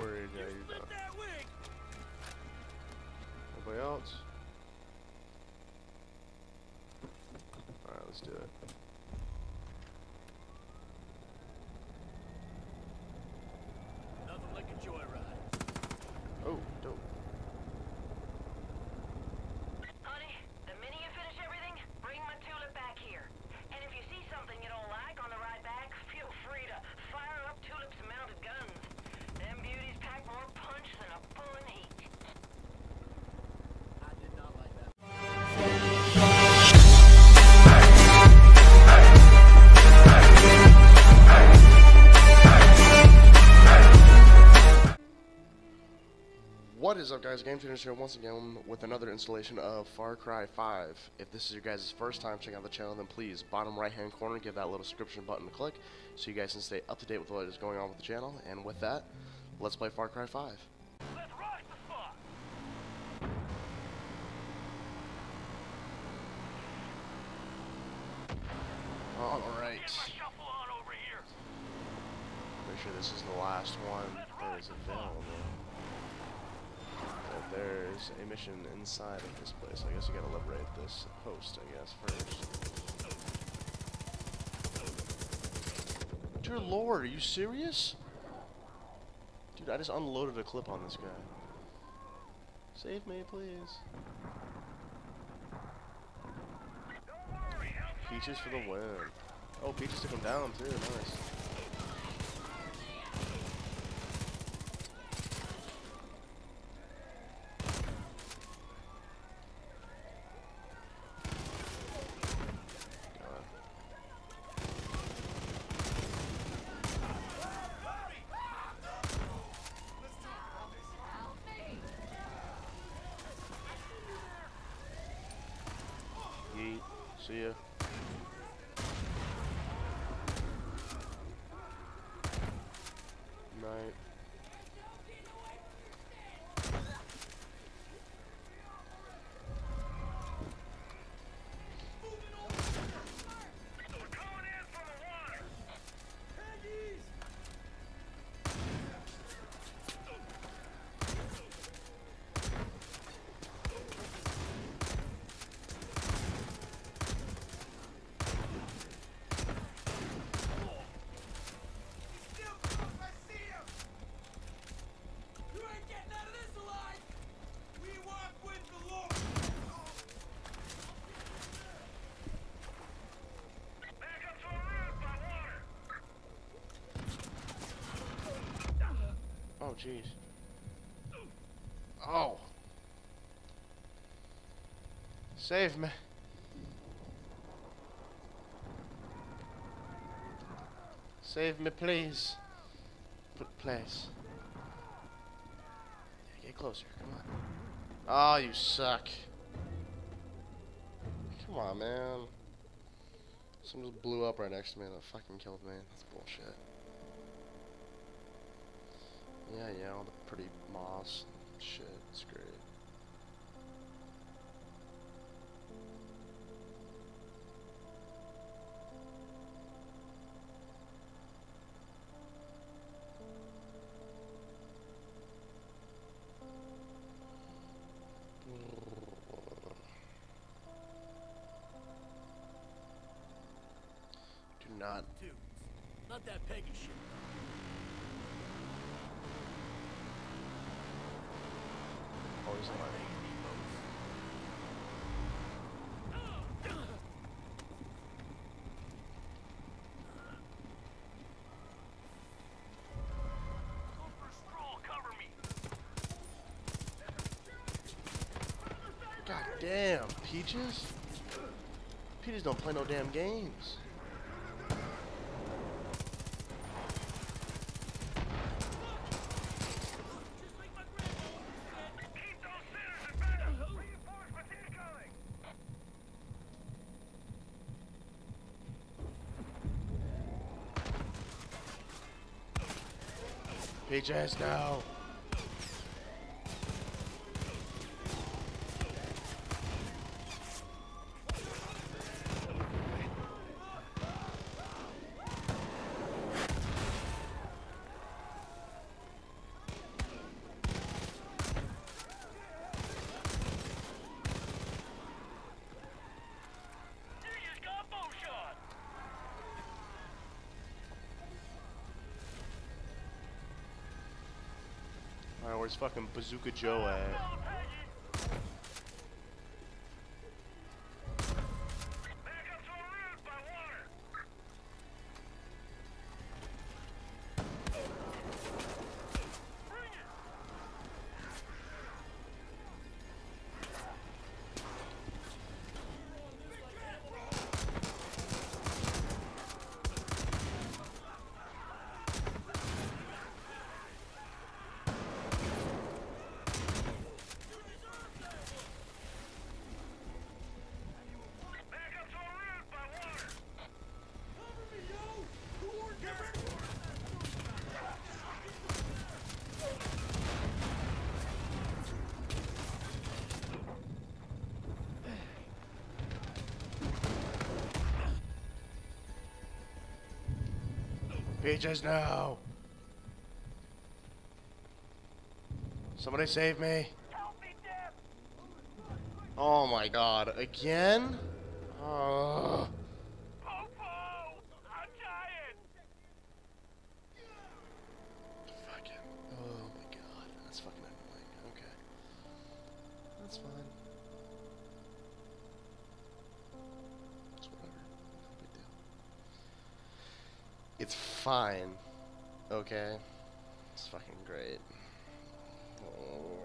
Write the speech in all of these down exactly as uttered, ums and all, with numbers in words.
worried. Yeah, you got it. Nobody else? Alright, let's do it. Nothing like a joyride. Oh, dope. Honey, the minute you finish everything, bring Matula back here. And if you see something you don't like on the ride back, feel free to fire up Tulip's mounted guns. Them beauties pack more punch than a bull in heat. I did not like that. What is up, guys? GameTuners here once again with another installation of Far Cry five. If this is your guys' first time checking out the channel, then please, bottom right hand corner, give that little subscription button to click so you guys can stay up to date with what is going on with the channel. And with that, let's play Far Cry five. Let's rock the spot. Alright. Make sure this is the last one that is available. There's a mission inside of this place. I guess you gotta liberate this post, I guess, first. Dear Lord, are you serious? Dude, I just unloaded a clip on this guy. Save me, please. Peaches for the win. Oh, Peaches took him down, too. Nice. See ya. Night. Oh, jeez. Oh. Save me. Save me, please. Put place. Yeah, get closer. Come on. Oh, you suck. Come on, man. Someone just blew up right next to me and that fucking killed me. That's bullshit. Yeah, yeah, all the pretty moss and shit, it's great. Do not. Dude, not that Peggy shit. God damn, Peaches. Peaches don't play no damn games. Peaches, no! where's fucking Bazooka Joe at? Just now. Somebody save me. Help me, Deb. Oh my god, again? Oh. Popo, I'm dying. Fuck it. Oh my god, that's fucking annoying. Okay. That's fine. It's whatever. No big deal. It's fine. Okay. It's fucking great. Oh.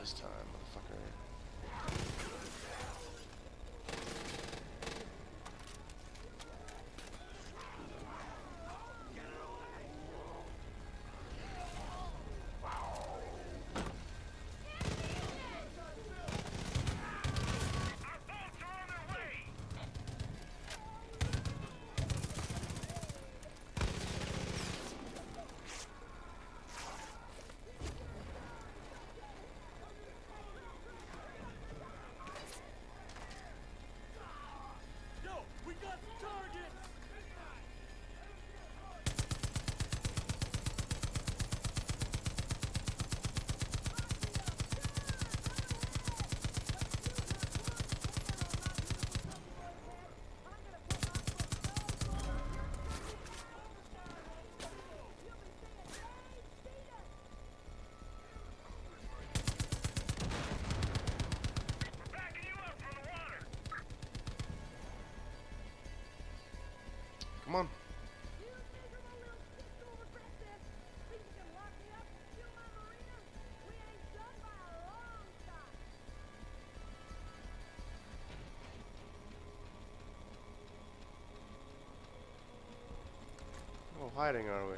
This time, motherfucker. Come on. Oh, hiding, are we?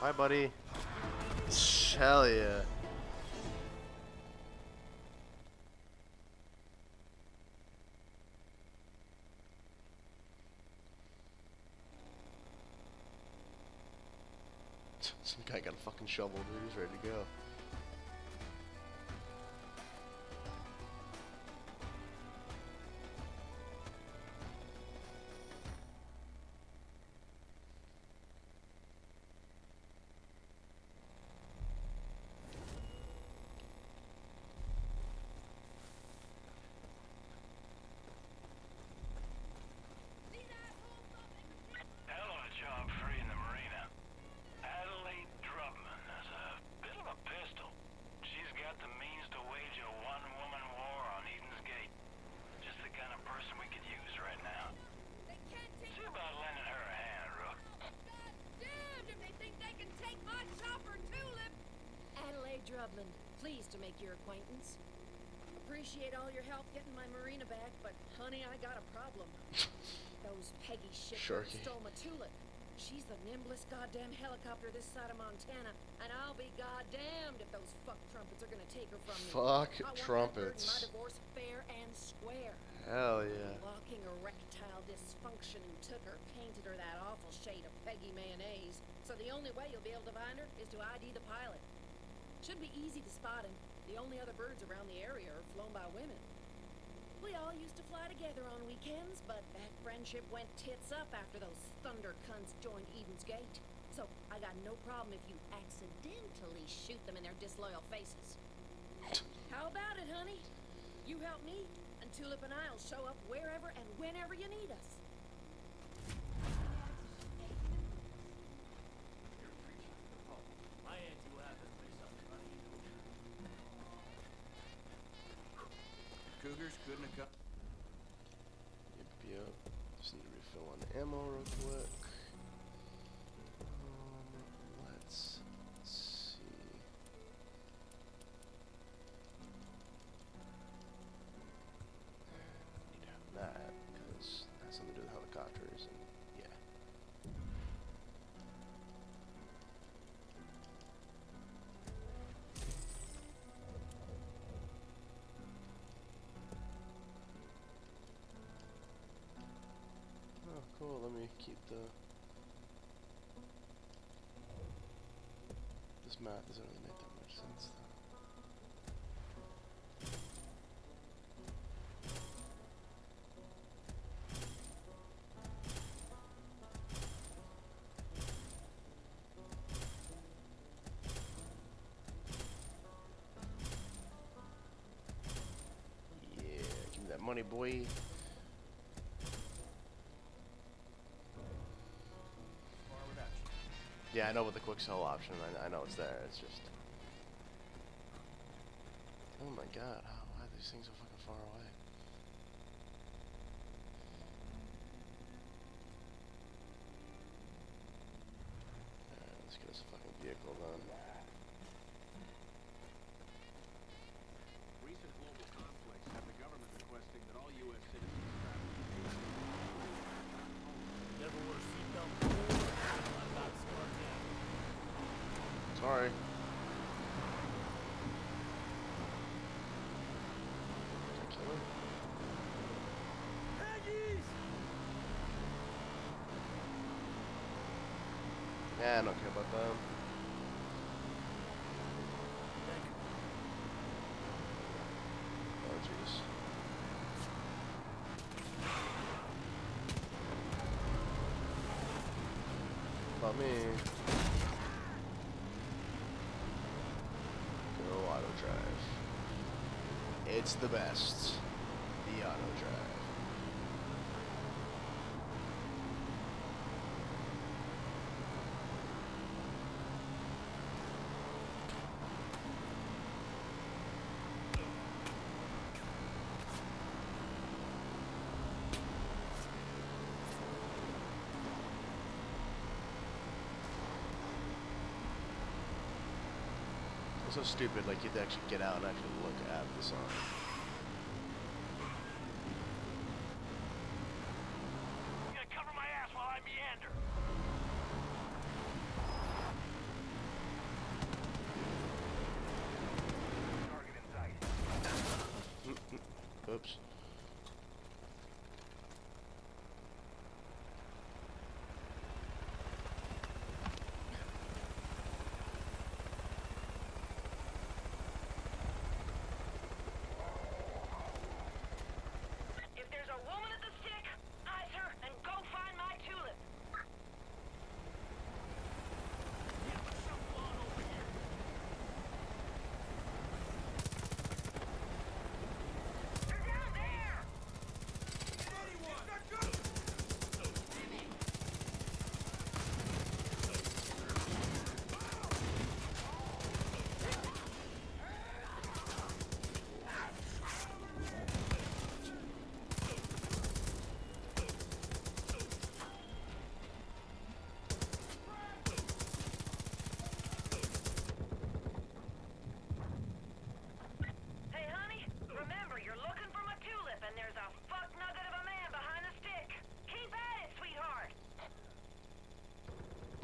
Hi, buddy. Hell yeah. Some guy got a fucking shovel, dude. He's ready to go. Drummond, pleased to make your acquaintance. Appreciate all your help getting my marina back, but honey, I got a problem. Those Peggy shippers stole my tulip. She's the nimblest goddamn helicopter this side of Montana, and I'll be goddamned if those fuck trumpets are gonna take her from me. Fuck I trumpets. Want my divorce fair and square. Hell yeah. Walking erectile dysfunction who took her painted her that awful shade of Peggy mayonnaise. So the only way you'll be able to find her is to I D the pilot. Should be easy to spot him. The only other birds around the area are flown by women. We all used to fly together on weekends, but that friendship went tits up after those thunder cunts joined Eden's Gate. So I got no problem if you accidentally shoot them in their disloyal faces. How about it, honey? You help me, and Tulip and I'll show up wherever and whenever you need us. Couldn't have got. Yep, yep. Just need to refill on the ammo real quick. Um, let's see. Need to have that because that's something to do with helicopters. And cool, let me keep the... This map doesn't really make that much sense, though. Yeah, give me that money, boy. Yeah, I know with the quick sell option, I, I know it's there, it's just... Oh my god, oh, why are these things so fucking far away? Alright, let's get us a fucking vehicle done. Recent global conflicts have the government requesting that all U S citizens travel to the never wore a seatbelt before. Sorry. Yeah, I don't care about them. Oh, jeez. About me. It's the best, the auto drive. It's so stupid, like you'd actually get out and actually look at the sign. You gotta cover my ass while I meander. Oops.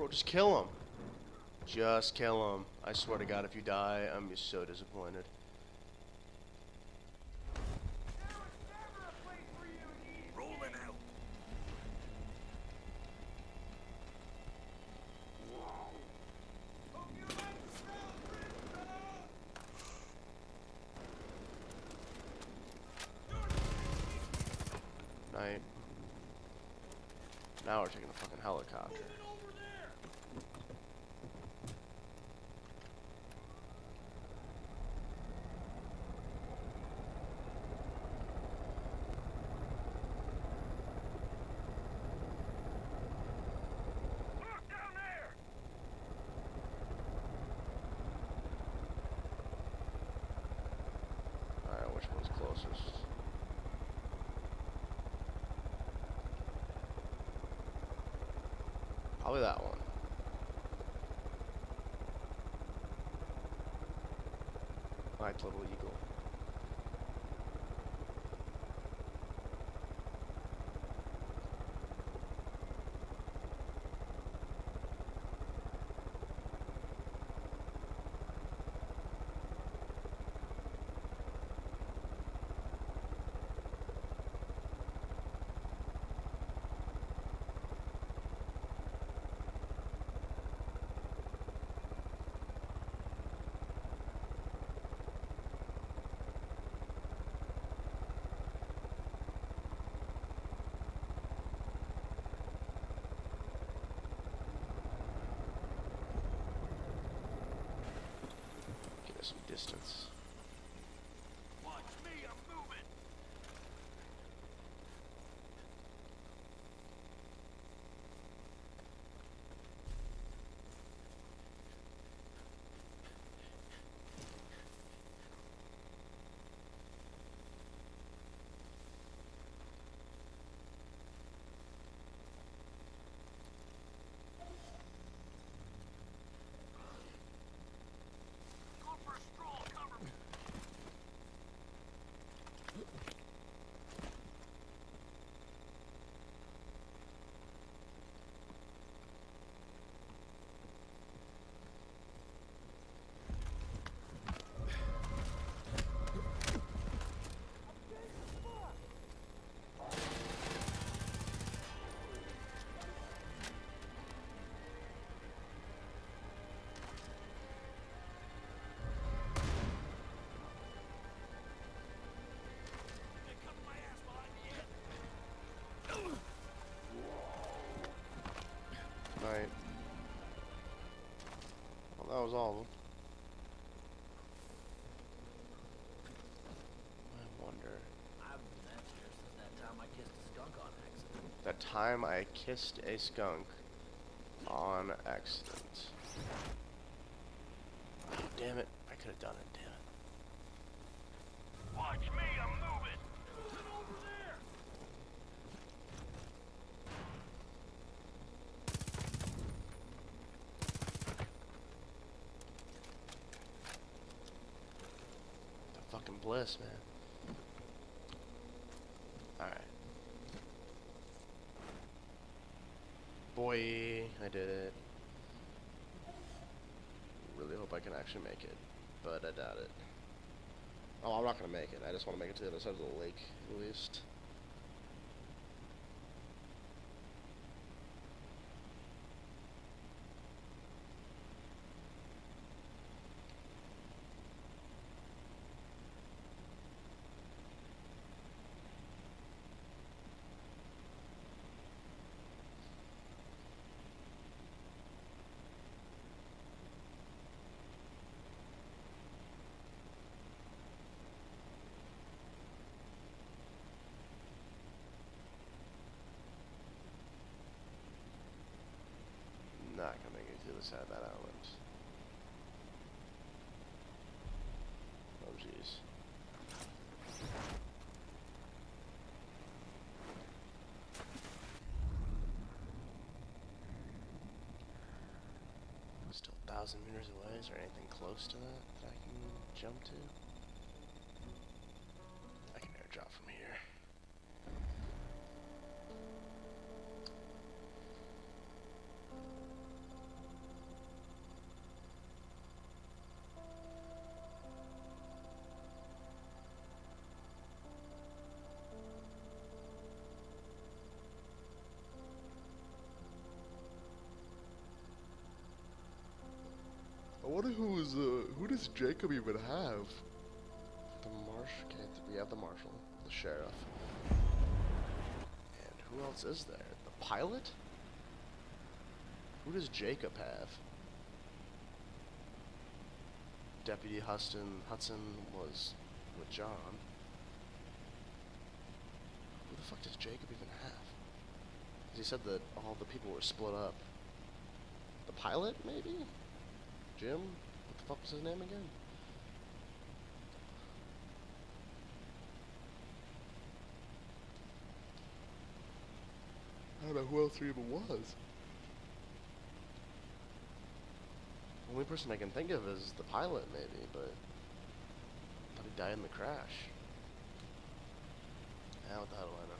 Just kill him. Just kill him. I swear to God, if you die, I'm just so disappointed. Night. Now we're taking a fucking helicopter. Probably that one. My little eagle. Some distance. Watch me, I'm moving. Right. Well, that was all of them. I wonder. I, that's just that time I kissed a skunk on accident. That time I kissed a skunk on accident. Oh, damn it. I could have done it. Damn it. Watch me. I'm moving. Moving over there. Bliss, man. Alright. Boy, I did it. Really hope I can actually make it, but I doubt it. Oh, I'm not going to make it. I just want to make it to the other side of the lake, at least. Side of that island. Oh jeez. Still a thousand meters away. Is there anything close to that that I can jump to? I can airdrop from here. I wonder who is, uh, who does Jacob even have? The Marsh, can't we have the Marshal, the Sheriff. And who else is there? The Pilot? Who does Jacob have? Deputy Huston, Hudson was with John. Who the fuck does Jacob even have? Because he said that all the people were split up. The Pilot, maybe? Jim? What the fuck was his name again? I don't know who else he even was. The only person I can think of is the Pilot, maybe, but I thought he died in the crash. Now what the hell do I know?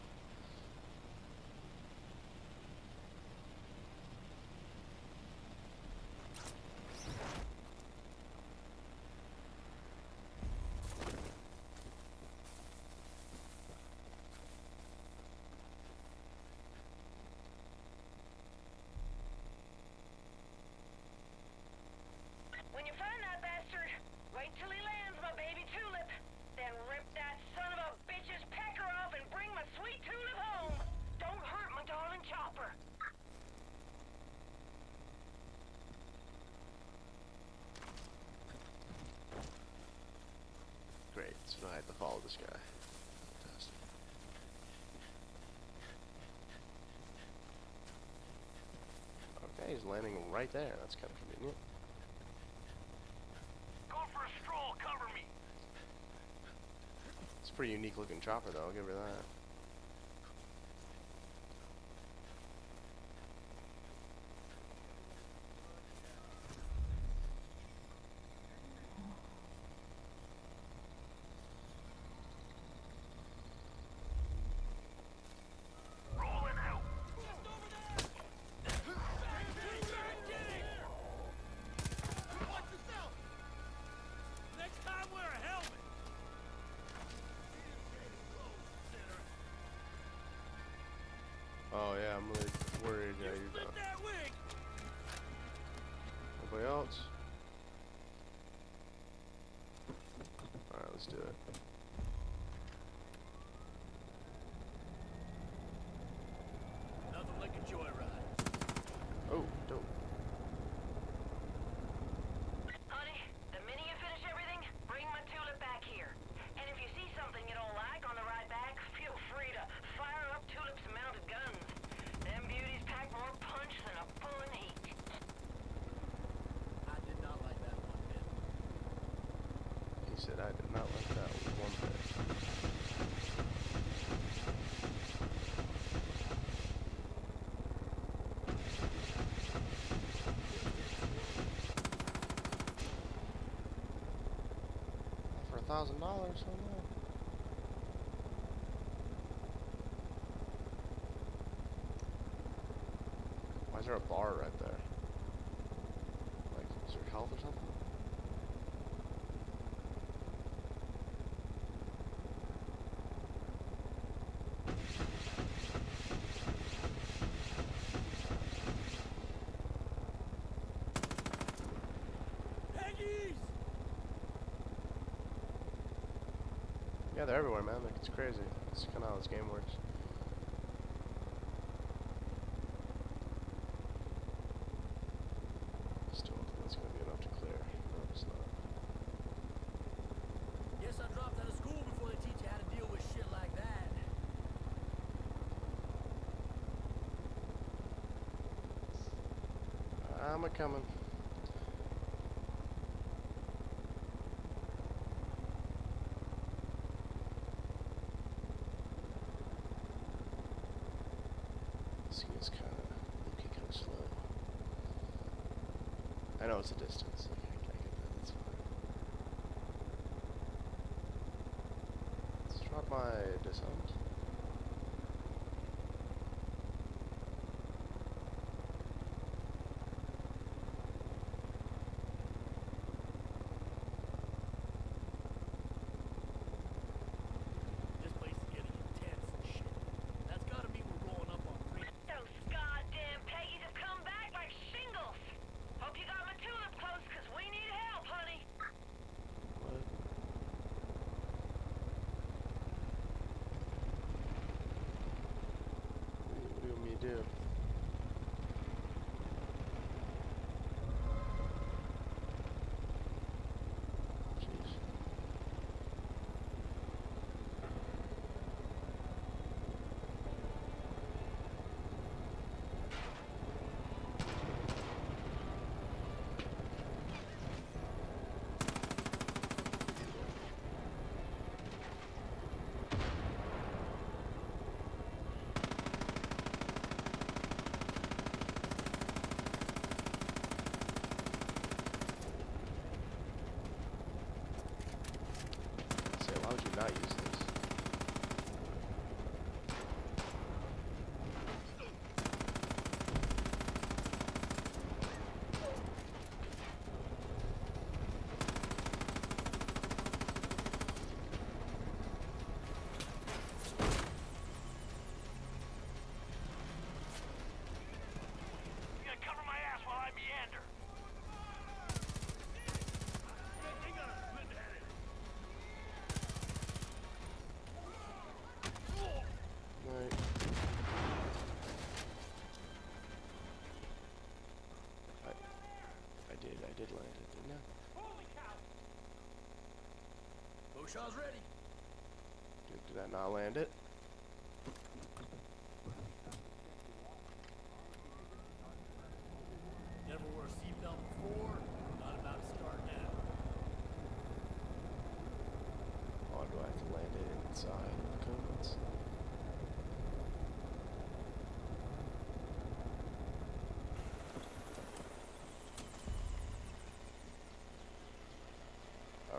So now I have to follow this guy. Fantastic. Okay, he's landing right there. That's kind of convenient. Go for a stroll, cover me. It's a pretty unique looking chopper, though. I'll give her that. Oh yeah, I'm really worried. Yeah, you're done. Nobody else? Alright, let's do it. Nothing like a joyride. Oh, dope. Honey, the minute you finish everything, bring my tulip back here. And if you see something you don't like on the ride back, feel free to fire up Tulip's mounted guns. I did not like that one bit. For a thousand dollars, I don't know. Why is there a bar right there? Like, is there health or something? Yeah, they're everywhere, man. Like, it's crazy. It's kind of how this game works. Still don't think that's going to be enough to clear. No, it's not. Guess I dropped out of school before they teach you how to deal with shit like that. I'm a-coming. It's kind of looking kind of slow. I know it's a distance. Okay, I get that. That's fine. Let's drop my disarmed. Dude. Not use this. You gotta cover my ass while I meander. I did land it, didn't I? Holy cow! Boshaw's ready. Did, did I not land it? Never wore a seatbelt before. Not about to start now. Oh, do I have to land it inside the cones?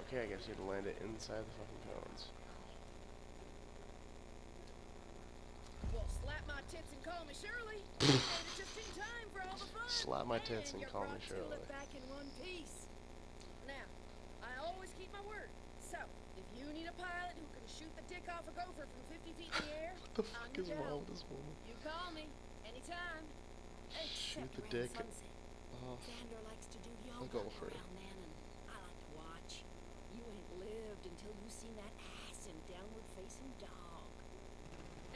Okay, I guess you had to land it inside the fucking cones. Well, slap my tits and call me Shirley. Just in time for all the fun. Slap my tits and, and call me Shirley. Look back in one piece. Now, I always keep my word. So, if you need a pilot who can shoot the dick off a gopher from fifty feet in the air, what the fuck I'm is wrong with this woman? You call me anytime. Shoot the dick. Oh, Xander likes to do yoga a gopher. Around then, and I like to watch. You ain't lived until you seen that ass and downward facing dog.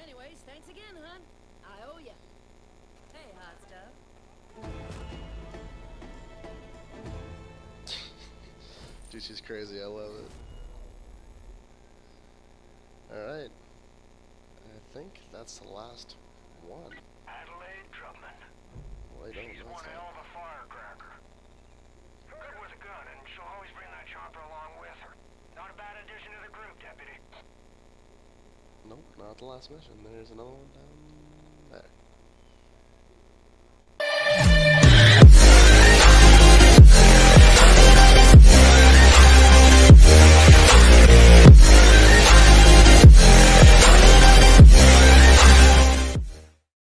Anyways, thanks again, hon. I owe ya. Hey, hot stuff. Dude, she's crazy. I love it. Alright. I think that's the last one. Adelaide Drummond. Well, I don't She's know one hell of a firecracker. Good with a gun, and she'll always bring that chopper along with her. Not a bad addition to the group, Deputy. Nope, not the last mission. There's another one down there.